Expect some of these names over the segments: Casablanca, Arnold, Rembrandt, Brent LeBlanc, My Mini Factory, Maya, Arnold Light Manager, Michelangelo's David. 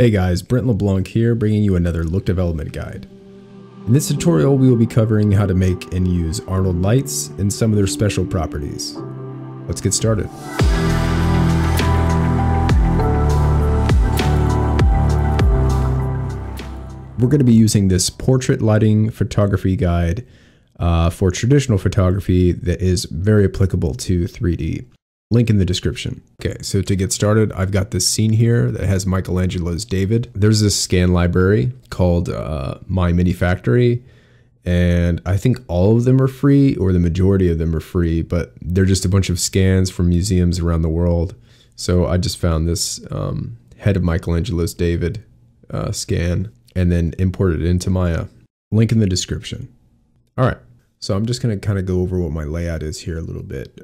Hey guys, Brent LeBlanc here, bringing you another look development guide. In this tutorial, we will be covering how to make and use Arnold lights and some of their special properties. Let's get started. We're going to be using this portrait lighting photography guide for traditional photography that is very applicable to 3D. Link in the description. Okay, so to get started, I've got this scene here that has Michelangelo's David. There's this scan library called My Mini Factory, and I think all of them are free, or the majority of them are free, but they're just a bunch of scans from museums around the world. So I just found this head of Michelangelo's David scan and then imported it into Maya. Link in the description. All right, so I'm just gonna kind of go over what my layout is here a little bit.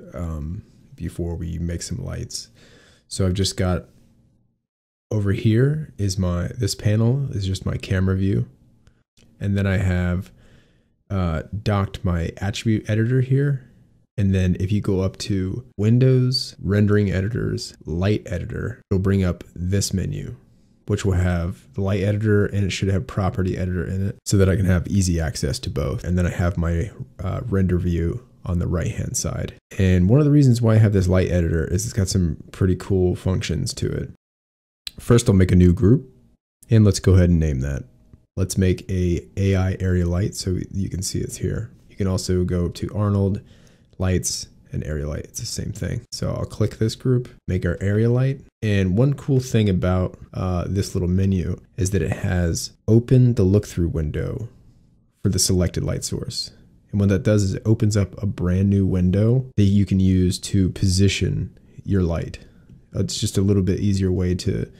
Before we make some lights. So I've just got over here is this panel is just my camera view. And then I have docked my attribute editor here. And then if you go up to Windows, Rendering Editors, Light Editor, it'll bring up this menu, which will have the light editor and it should have property editor in it so that I can have easy access to both. And then I have my render view on the right hand side. And one of the reasons why I have this light editor is it's got some pretty cool functions to it. First, I'll make a new group and let's go ahead and name that. Let's make a AI area light so you can see it's here. You can also go to Arnold, lights, and area light. It's the same thing. So I'll click this group, make our area light. And one cool thing about this little menu is that it has open the look through window for the selected light source. And what that does is it opens up a brand new window that you can use to position your light. It's just a little bit easier way to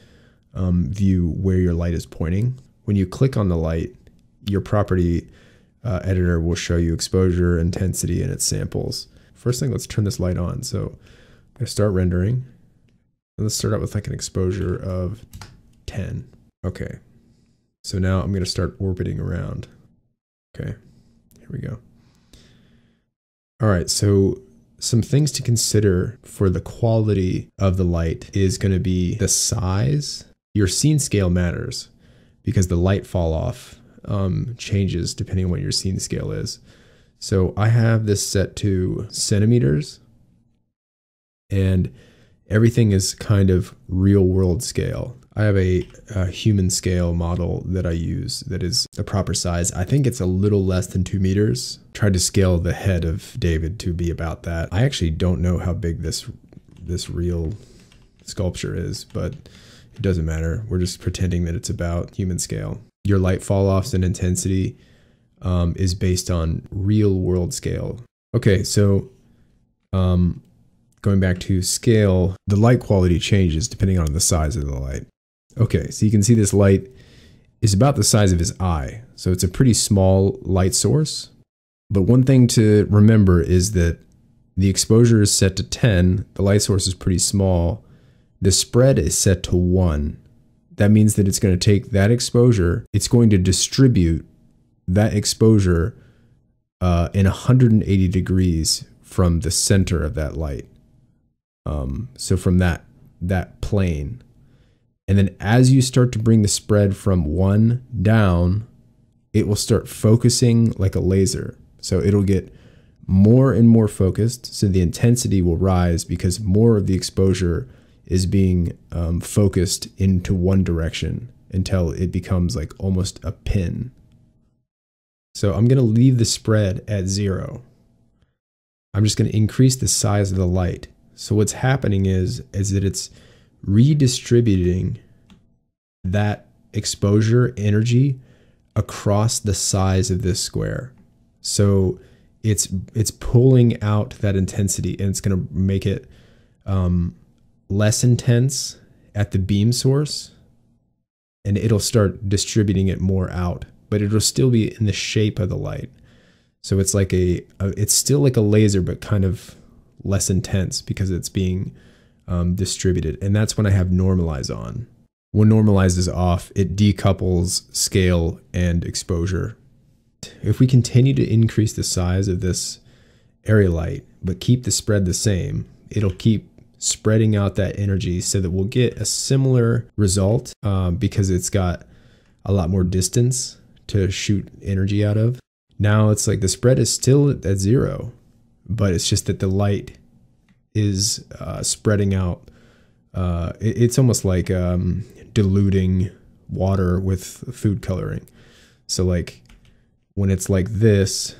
view where your light is pointing. When you click on the light, your property editor will show you exposure, intensity, and its samples. First thing, let's turn this light on. So I'm gonna start rendering. And let's start out with like an exposure of 10. Okay, so now I'm gonna start orbiting around. Okay, here we go. All right, so some things to consider for the quality of the light is going to be the size. Your scene scale matters because the light fall off changes depending on what your scene scale is. So I have this set to centimeters and everything is kind of real world scale. I have a human scale model that I use that is the proper size. I think it's a little less than 2 meters. Tried to scale the head of David to be about that. I actually don't know how big this real sculpture is, but it doesn't matter. We're just pretending that it's about human scale. Your light fall-offs and intensity is based on real world scale. Okay, so going back to scale, the light quality changes depending on the size of the light. Okay, so you can see this light is about the size of his eye. So it's a pretty small light source. But one thing to remember is that the exposure is set to 10. The light source is pretty small. The spread is set to 1. That means that it's going to take that exposure. It's going to distribute that exposure in 180 degrees from the center of that light. So from that plane. And then as you start to bring the spread from 1 down, it will start focusing like a laser. So it'll get more and more focused. So the intensity will rise because more of the exposure is being focused into one direction until it becomes like almost a pin. So I'm going to leave the spread at 0. I'm just going to increase the size of the light. So what's happening is that it's redistributing that exposure energy across the size of this square. So it's pulling out that intensity and it's going to make it less intense at the beam source and it'll start distributing it more out, but it'll still be in the shape of the light. So it's like it's still like a laser, but kind of less intense because it's being distributed. And that's when I have normalize on. When normalize is off, it decouples scale and exposure. If we continue to increase the size of this area light, but keep the spread the same, it'll keep spreading out that energy so that we'll get a similar result because it's got a lot more distance to shoot energy out of. Now it's like the spread is still at zero, but it's just that the light is spreading out. It's almost like diluting water with food coloring. So like when it's like this,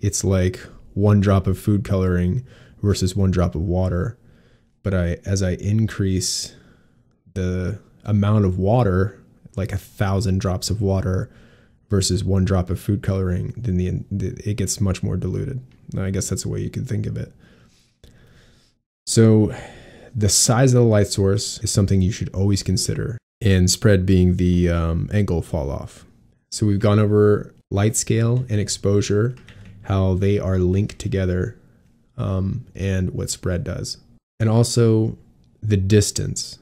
it's like one drop of food coloring versus one drop of water. But as I increase the amount of water, like 1,000 drops of water versus one drop of food coloring, then it gets much more diluted. I guess that's the way you can think of it. So the size of the light source is something you should always consider, and spread being the angle fall off. So we've gone over light scale and exposure, how they are linked together, and what spread does. And also the distance.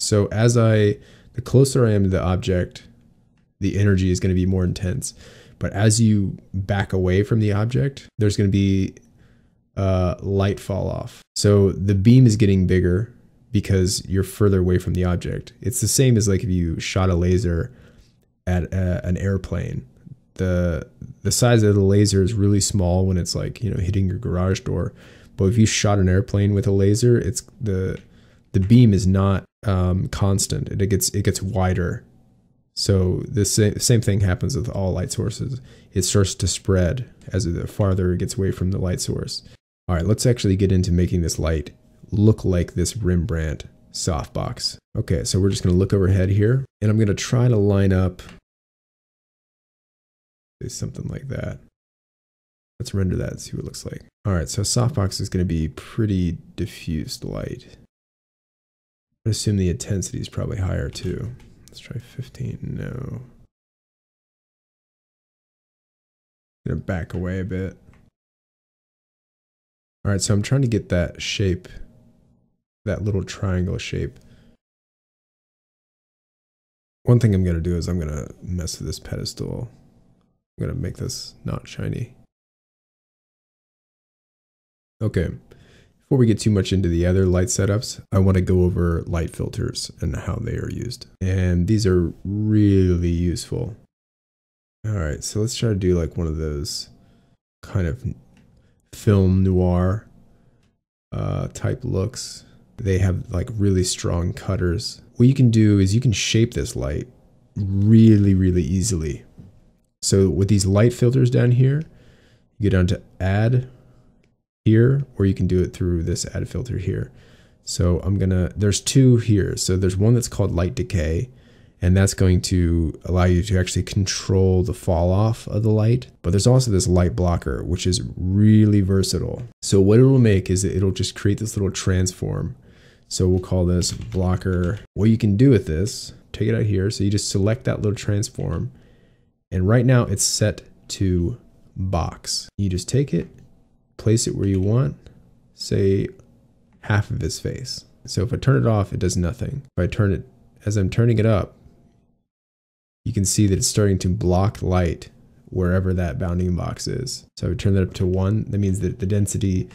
So the closer I am to the object, the energy is going to be more intense. But as you back away from the object, there's going to be light fall off. So the beam is getting bigger because you're further away from the object. It's the same as like if you shot a laser at an airplane. The size of the laser is really small when it's like, you know, hitting your garage door. But if you shot an airplane with a laser, it's the beam is not constant. It gets wider. So the same thing happens with all light sources. It starts to spread as the farther it gets away from the light source. All right, let's actually get into making this light look like this Rembrandt softbox. Okay, so we're just gonna look overhead here, and I'm gonna try to line up something like that. Let's render that and see what it looks like. All right, so softbox is gonna be pretty diffused light. I assume the intensity is probably higher too. Let's try 15, no. Gonna back away a bit. All right, so I'm trying to get that shape, that little triangle shape. One thing I'm gonna do is I'm gonna mess with this pedestal. I'm gonna make this not shiny. Okay, before we get too much into the other light setups, I want to go over light filters and how they are used. And these are really useful. All right, so let's try to do like one of those kind of film noir type looks. They have like really strong cutters. What you can do is you can shape this light really, really easily. So with these light filters down here, you go down to add here, or you can do it through this add filter here. So there's two here. So there's one that's called light decay, and that's going to allow you to actually control the fall off of the light. But there's also this light blocker, which is really versatile. So what it will make is it'll just create this little transform. So we'll call this blocker. What you can do with this, take it out here. So you just select that little transform, and right now it's set to box. You just take it, place it where you want, say half of his face. So if I turn it off, it does nothing. If I turn it, as I'm turning it up, you can see that it's starting to block light wherever that bounding box is. So if I turn that up to 1, that means that the density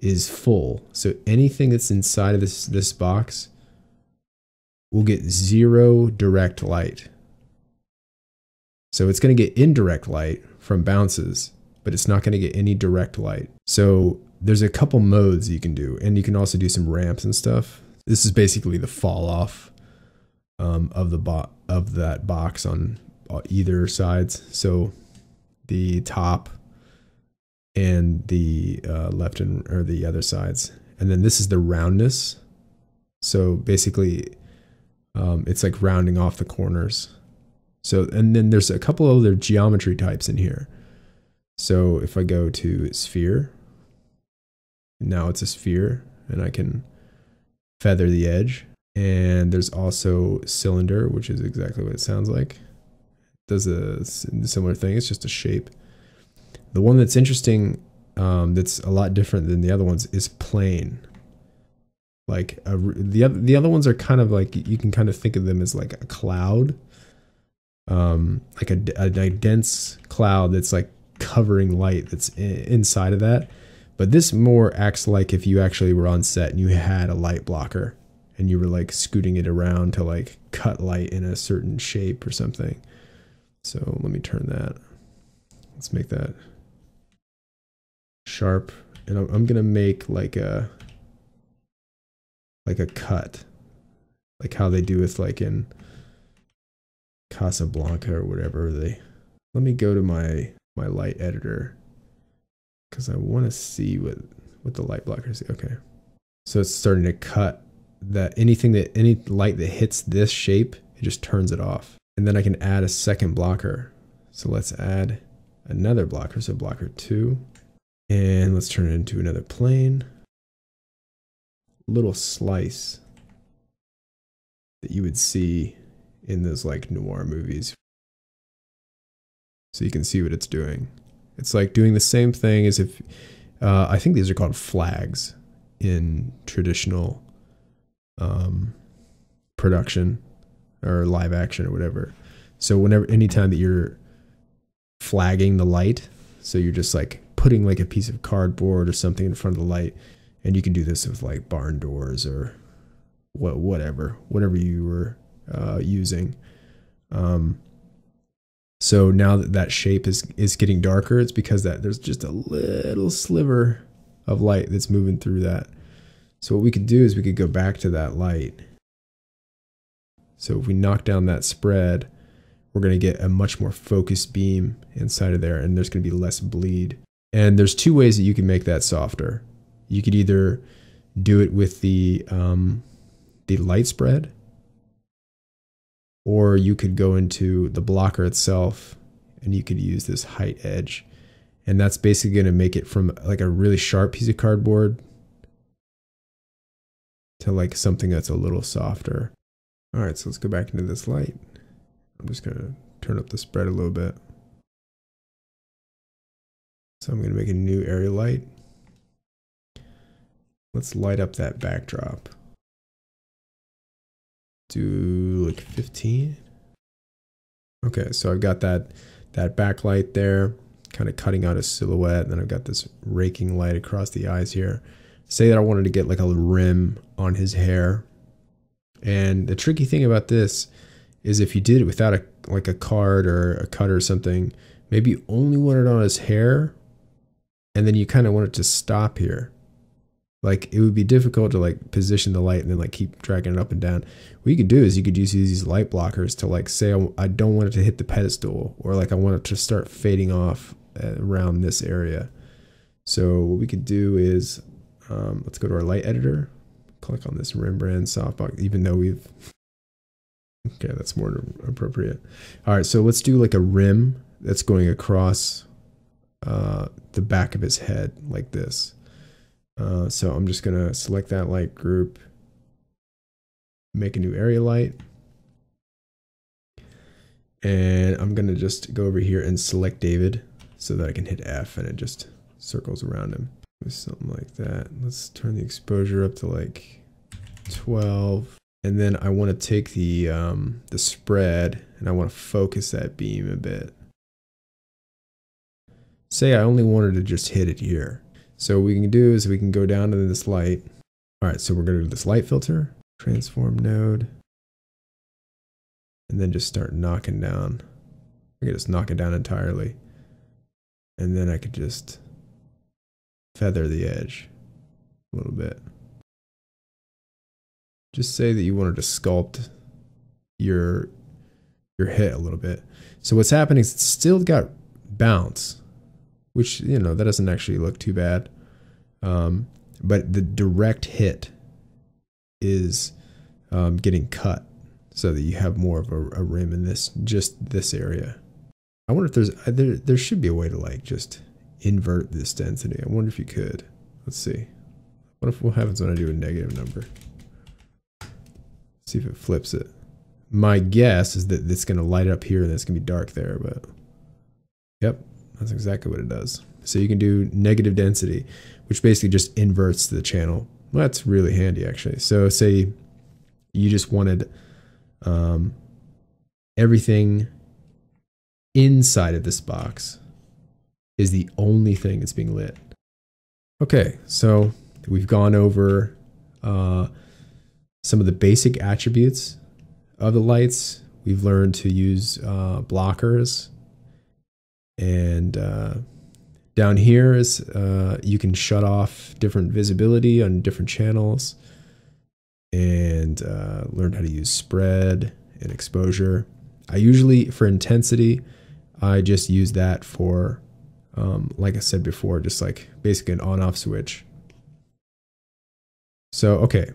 is full. So anything that's inside of this box will get 0 direct light. So it's gonna get indirect light from bounces, but it's not going to get any direct light. So there's a couple modes you can do, and you can also do some ramps and stuff. This is basically the fall off of that box on either sides. So the top and the left and or the other sides. And then this is the roundness. So basically it's like rounding off the corners. So, and then there's a couple other geometry types in here. So if I go to sphere, now it's a sphere, and I can feather the edge. And there's also cylinder, which is exactly what it sounds like. It does a similar thing, it's just a shape. The one that's interesting, that's a lot different than the other ones, is plane. Like the other ones are kind of like, you can kind of think of them as like a cloud, like a dense cloud that's like covering light that's inside of that. But this more acts like if you actually were on set and you had a light blocker and you were like scooting it around to like cut light in a certain shape or something. So let me turn that. Let's make that sharp. And I'm going to make like a cut, like how they do with like in Casablanca or whatever. They, let me go to my light editor, because I want to see what the light blocker is. Okay. So it's starting to cut that any light that hits this shape, it just turns it off. And then I can add a second blocker. So let's add another blocker. So blocker 2, and let's turn it into another plane. Little slice that you would see in those like noir movies. So you can see what it's doing. It's like doing the same thing as if, I think these are called flags in traditional production or live action or whatever. So anytime that you're flagging the light, so you're just like putting like a piece of cardboard or something in front of the light, and you can do this with like barn doors or whatever you were using. So now that that shape is getting darker, it's because that there's just a little sliver of light that's moving through that. So what we could do is we could go back to that light. So if we knock down that spread, we're going to get a much more focused beam inside of there, and there's going to be less bleed. And there's two ways that you can make that softer. You could either do it with the light spread, or you could go into the blocker itself and you could use this height edge. And that's basically going to make it from like a really sharp piece of cardboard to like something that's a little softer. All right, so let's go back into this light. I'm just going to turn up the spread a little bit. So I'm going to make a new area light. Let's light up that backdrop. Do like 15. Okay, so I've got that backlight there, kind of cutting out a silhouette, and then I've got this raking light across the eyes here. Say that I wanted to get like a rim on his hair. And the tricky thing about this is if you did it without a card or a cutter or something, maybe you only want it on his hair, and then you kind of want it to stop here. Like it would be difficult to like position the light and then like keep dragging it up and down. What you could do is you could use these light blockers to like say I don't want it to hit the pedestal, or like I want it to start fading off around this area. So what we could do is let's go to our light editor, click on this Rembrandt softbox, even though we've, okay, that's more appropriate. All right, so let's do like a rim that's going across the back of his head like this. So I'm just going to select that light group, make a new area light, and I'm going to just go over here and select David so that I can hit F and it just circles around him. Something like that. Let's turn the exposure up to like 12, and then I want to take the spread and I want to focus that beam a bit. Say I only wanted to just hit it here. So what we can do is we can go down to this light. All right, so we're going to do this light filter, transform node, and then just start knocking down. I can just knock it down entirely. And then I could just feather the edge a little bit. Just say that you wanted to sculpt your hit a little bit. So what's happening is it's still got bounce, which, you know, that doesn't actually look too bad. But the direct hit is getting cut so that you have more of a rim in this, just this area. I wonder if there should be a way to like just invert this density. I wonder if you could. Let's see. What happens when I do a negative number? See if it flips it. My guess is that it's going to light up here and it's going to be dark there, but yep. That's exactly what it does. So you can do negative density, which basically just inverts the channel. Well, that's really handy actually. So say you just wanted everything inside of this box is the only thing that's being lit. Okay, so we've gone over some of the basic attributes of the lights. We've learned to use blockers, and down here is you can shut off different visibility on different channels, and learn how to use spread and exposure. I usually, for intensity, I just use that for, like I said before, just like basically an on-off switch. So, okay.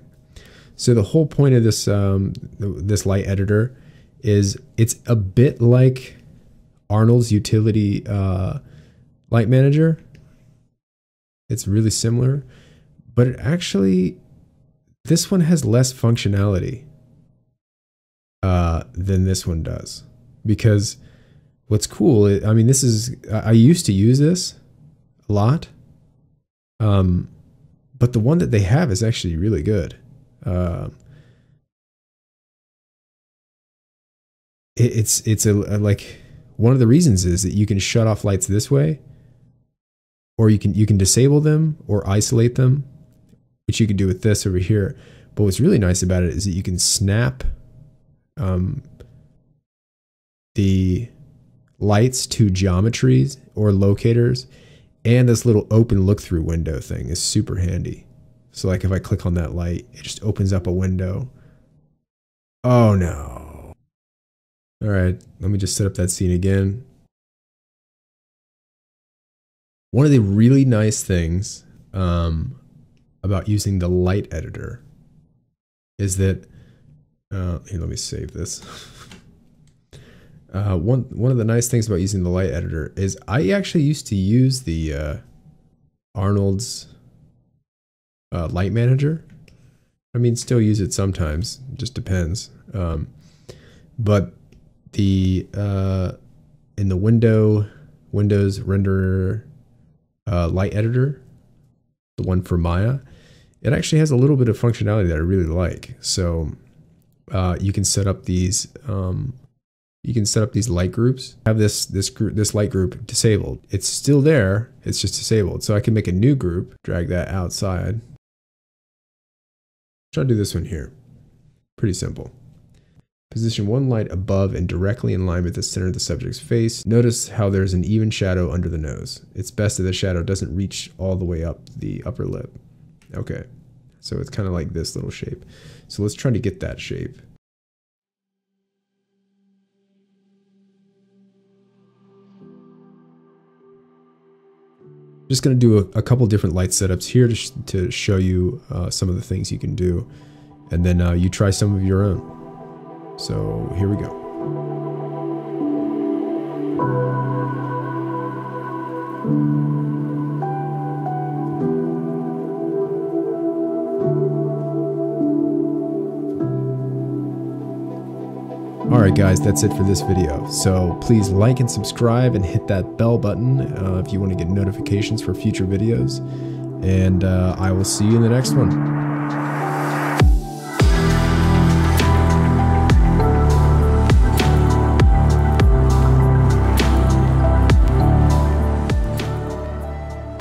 So the whole point of this, this light editor is it's a bit like Arnold's utility light manager. It's really similar, but it actually, this one has less functionality than this one does, because what's cool is, I mean, this is, I used to use this a lot, but the one that they have is actually really good. It's like, one of the reasons is that you can shut off lights this way, or you can disable them or isolate them, which you can do with this over here. But what's really nice about it is that you can snap the lights to geometries or locators, and this little open look-through window thing is super handy. So like if I click on that light, it just opens up a window. Oh no. All right, let me just set up that scene again. One of the really nice things about using the light editor is that, here, let me save this. One of the nice things about using the light editor is I actually used to use the Arnold's light manager. I mean, still use it sometimes, it just depends. But the in the Windows renderer light editor, the one for Maya, it actually has a little bit of functionality that I really like. So you can set up these light groups. I have this light group disabled. It's still there, it's just disabled. So I can make a new group, drag that outside. Try to do this one here. Pretty simple. Position one light above and directly in line with the center of the subject's face. Notice how there's an even shadow under the nose. It's best that the shadow doesn't reach all the way up the upper lip. Okay, so it's kind of like this little shape. So let's try to get that shape. Just going to do a couple different light setups here to show you some of the things you can do, and then you try some of your own. So here we go. Alright guys, that's it for this video. So please like and subscribe and hit that bell button if you want to get notifications for future videos. And I will see you in the next one.